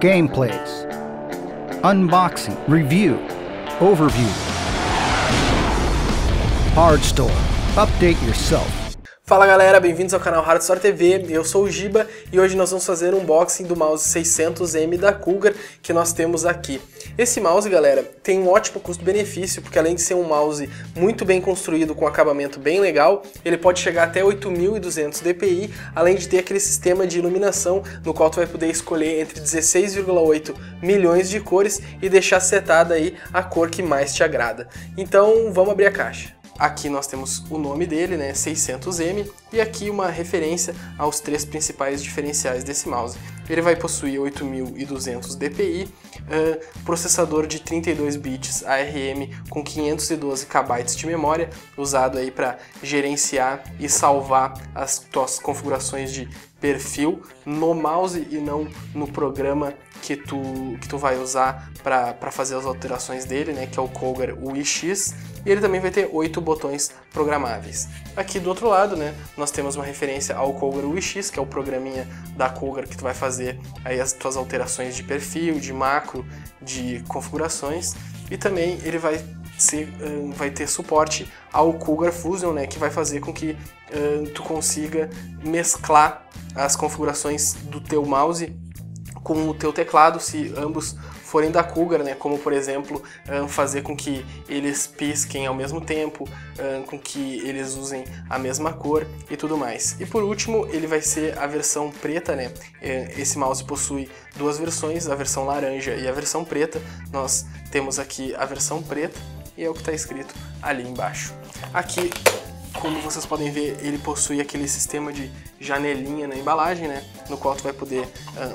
gameplays, unboxing, review, overview, Hardstore, update yourself. Fala galera, bem-vindos ao canal Hardstore TV, eu sou o Giba e hoje nós vamos fazer um unboxing do mouse 600M da Cougar que nós temos aqui. Esse mouse, galera, tem um ótimo custo-benefício, porque além de ser um mouse muito bem construído com um acabamento bem legal, ele pode chegar até 8.200 dpi, além de ter aquele sistema de iluminação no qual tu vai poder escolher entre 16,8 milhões de cores e deixar setada aí a cor que mais te agrada. Então vamos abrir a caixa. Aqui nós temos o nome dele, né, 600M, e aqui uma referência aos três principais diferenciais desse mouse. Ele vai possuir 8.200 dpi, processador de 32 bits ARM com 512 KB de memória, usado aí para gerenciar e salvar as tuas configurações de perfil no mouse e não no programa que tu vai usar para fazer as alterações dele, né, que é o Cougar UI X, e ele também vai ter 8 botões programáveis. Aqui do outro lado, né, nós temos uma referência ao Cougar UI X, que é o programinha da Cougar que tu vai fazer aí as tuas alterações de perfil, de macro, de configurações, e também ele vai ter suporte ao Cougar Fusion, né, que vai fazer com que tu consiga mesclar as configurações do teu mouse com o teu teclado, se ambos forem da Cougar, né? Como por exemplo, fazer com que eles pisquem ao mesmo tempo, com que eles usem a mesma cor e tudo mais. E por último, ele vai ser a versão preta, né? Esse mouse possui duas versões, a versão laranja e a versão preta. Nós temos aqui a versão preta e é o que está escrito ali embaixo. Aqui, como vocês podem ver, ele possui aquele sistema de janelinha na embalagem, né, no qual tu vai poder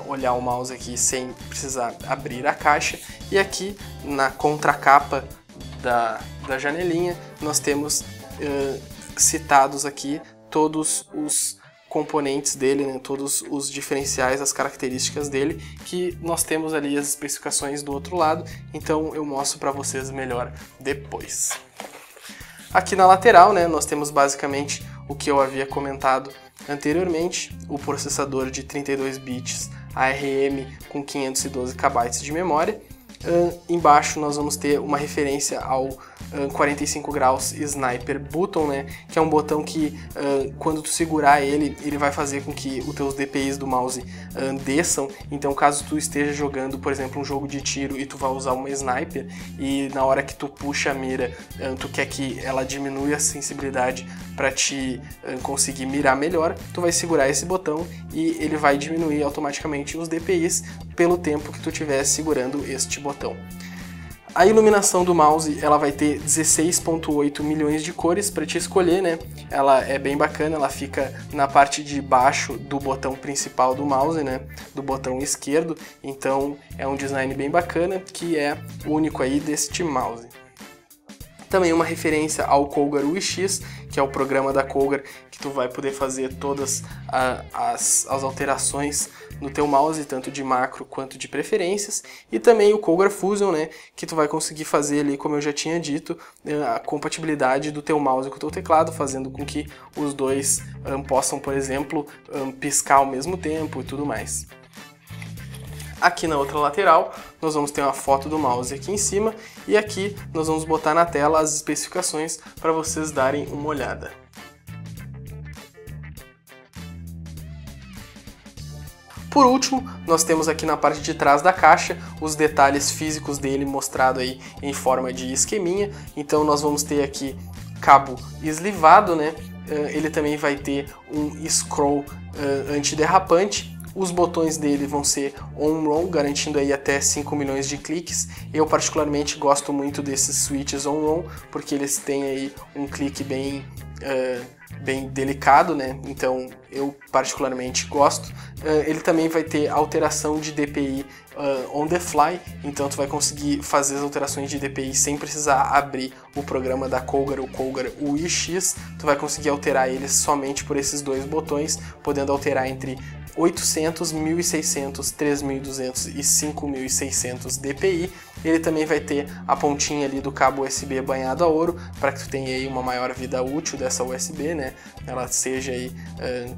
olhar o mouse aqui sem precisar abrir a caixa. E aqui na contracapa da janelinha nós temos citados aqui todos os componentes dele, né, todos os diferenciais, as características dele, que nós temos ali as especificações do outro lado, então eu mostro para vocês melhor depois. Aqui na lateral, né, nós temos basicamente o que eu havia comentado anteriormente, o processador de 32 bits ARM com 512 KB de memória. Embaixo nós vamos ter uma referência ao 45 graus Sniper Button, né, que é um botão que quando tu segurar ele vai fazer com que os teus DPIs do mouse desçam. Então caso tu esteja jogando, por exemplo, um jogo de tiro e tu vai usar uma Sniper e na hora que tu puxa a mira, tu quer que ela diminua a sensibilidade para te conseguir mirar melhor, tu vai segurar esse botão e ele vai diminuir automaticamente os DPIs pelo tempo que tu estiver segurando este botão. A iluminação do mouse, ela vai ter 16,8 milhões de cores para te escolher, né? Ela é bem bacana, ela fica na parte de baixo do botão principal do mouse, né? Do botão esquerdo, então é um design bem bacana que é único aí deste mouse. Também uma referência ao Cougar UI X, que é o programa da Cougar que tu vai poder fazer todas as alterações no teu mouse, tanto de macro quanto de preferências, e também o Cougar Fusion, né, que tu vai conseguir fazer ali, como eu já tinha dito, a compatibilidade do teu mouse com o teu teclado, fazendo com que os dois possam, por exemplo, piscar ao mesmo tempo e tudo mais. Aqui na outra lateral nós vamos ter uma foto do mouse aqui em cima, e aqui nós vamos botar na tela as especificações para vocês darem uma olhada. Por último, nós temos aqui na parte de trás da caixa os detalhes físicos dele mostrado aí em forma de esqueminha. Então nós vamos ter aqui cabo eslivado, né? Ele também vai ter um scroll antiderrapante. Os botões dele vão ser on-roll, garantindo aí até 5 milhões de cliques. Eu particularmente gosto muito desses switches on-roll, porque eles têm aí um clique bem, bem delicado, né? Então eu particularmente gosto. Ele também vai ter alteração de DPI on the fly, então tu vai conseguir fazer as alterações de DPI sem precisar abrir o programa da Cougar, o Cougar UI X. Tu vai conseguir alterar eles somente por esses dois botões, podendo alterar entre 800, 1600, 3200 e 5600 dpi. Ele também vai ter a pontinha ali do cabo USB banhado a ouro, para que tu tenha aí uma maior vida útil dessa USB, né? Ela seja aí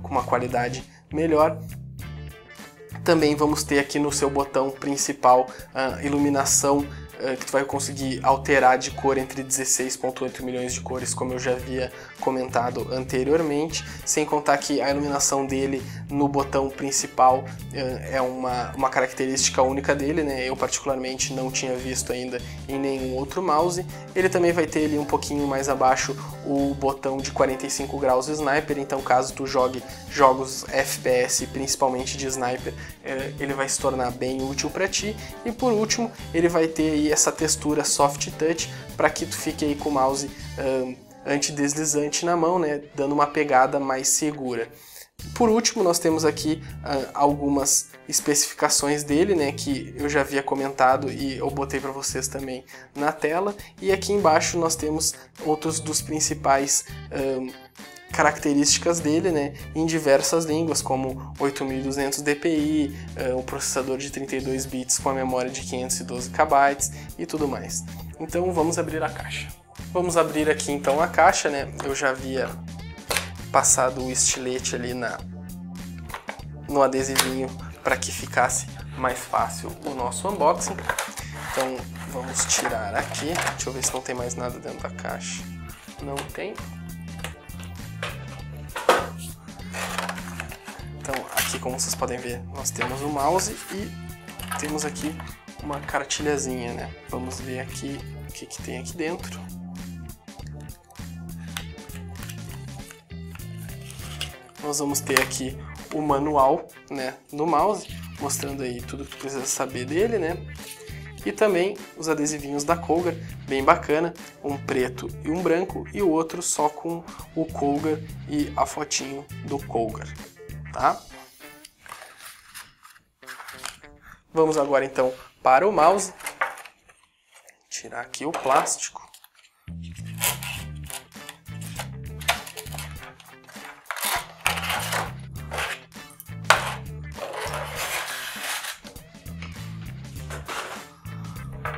com uma qualidade melhor. também vamos ter aqui no seu botão principal a iluminação, que tu vai conseguir alterar de cor entre 16,8 milhões de cores, como eu já havia comentado anteriormente, sem contar que a iluminação dele no botão principal é uma característica única dele, né? Eu particularmente não tinha visto ainda em nenhum outro mouse. Ele também vai ter ali um pouquinho mais abaixo o botão de 45 graus sniper, então caso tu jogue jogos FPS, principalmente de sniper, ele vai se tornar bem útil para ti. E por último, ele vai ter aí essa textura soft touch para que tu fique aí com o mouse antideslizante na mão, né, dando uma pegada mais segura. Por último, nós temos aqui algumas especificações dele, né, que eu já havia comentado e eu botei para vocês também na tela. E aqui embaixo nós temos outros dos principais características dele, né, em diversas línguas, como 8200 DPI, um processador de 32 bits com a memória de 512 KB e tudo mais. Então vamos abrir a caixa. Vamos abrir aqui então a caixa, né? Eu já havia passado o estilete ali no adesivinho para que ficasse mais fácil o nosso unboxing. Então vamos tirar aqui, deixa eu ver se não tem mais nada dentro da caixa. Não tem. Então aqui, como vocês podem ver, nós temos o mouse e temos aqui uma cartilhazinha, né? Vamos ver aqui o que tem aqui dentro. Nós vamos ter aqui o manual, né, do mouse, mostrando aí tudo que precisa saber dele, né? E também os adesivinhos da Cougar, bem bacana, um preto e um branco, e o outro só com o Cougar e a fotinho do Cougar. Tá? Vamos agora então para o mouse, tirar aqui o plástico,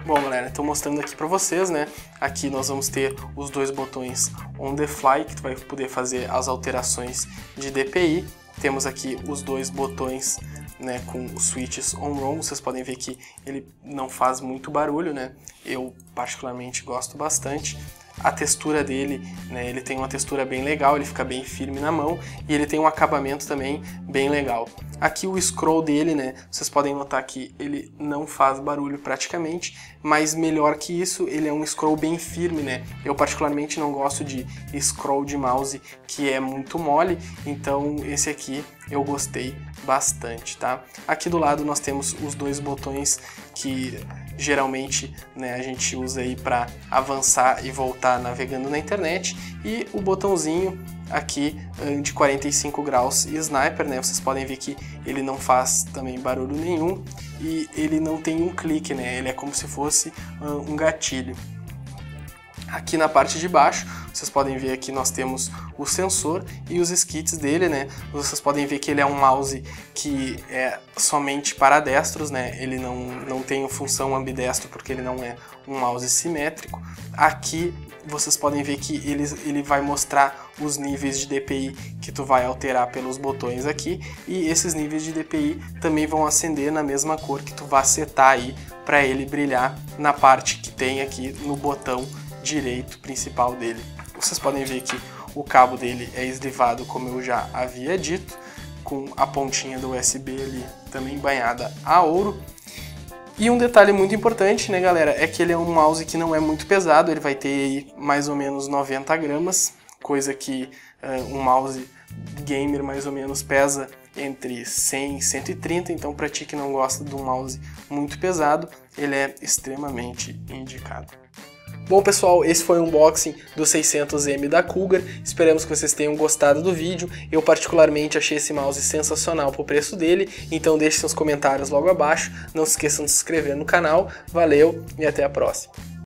bom galera, estou mostrando aqui para vocês, né? Aqui nós vamos ter os dois botões on the fly, que tu vai poder fazer as alterações de DPI. Temos aqui os dois botões, né, com os switches on-ROM, vocês podem ver que ele não faz muito barulho, né? Eu particularmente gosto bastante. A textura dele, né, ele tem uma textura bem legal, ele fica bem firme na mão e ele tem um acabamento também bem legal. Aqui o scroll dele, né, vocês podem notar que ele não faz barulho praticamente, mas melhor que isso, ele é um scroll bem firme, né? Eu particularmente não gosto de scroll de mouse que é muito mole, então esse aqui eu gostei bastante, tá? Aqui do lado nós temos os dois botões que geralmente, né, a gente usa aí para avançar e voltar navegando na internet, e o botãozinho aqui de 45 graus e sniper, né? Vocês podem ver que ele não faz também barulho nenhum e ele não tem um clique, né? Ele é como se fosse um gatilho. Aqui na parte de baixo, vocês podem ver aqui nós temos o sensor e os skits dele, né? Vocês podem ver que ele é um mouse que é somente para destros, né? Ele não tem função ambidestro porque ele não é um mouse simétrico. Aqui vocês podem ver que ele vai mostrar os níveis de DPI que tu vai alterar pelos botões aqui, e esses níveis de DPI também vão acender na mesma cor que tu vai setar aí para ele brilhar na parte que tem aqui no botão direito principal dele. Vocês podem ver que o cabo dele é eslivado, como eu já havia dito, com a pontinha do USB ali também banhada a ouro. E um detalhe muito importante, né galera, é que ele é um mouse que não é muito pesado, ele vai ter aí mais ou menos 90 gramas, coisa que um mouse gamer mais ou menos pesa entre 100 e 130, então para ti que não gosta de um mouse muito pesado, ele é extremamente indicado. Bom pessoal, esse foi o unboxing do 600M da Cougar, esperamos que vocês tenham gostado do vídeo. Eu particularmente achei esse mouse sensacional pro preço dele, então deixe seus comentários logo abaixo, não se esqueçam de se inscrever no canal, valeu e até a próxima.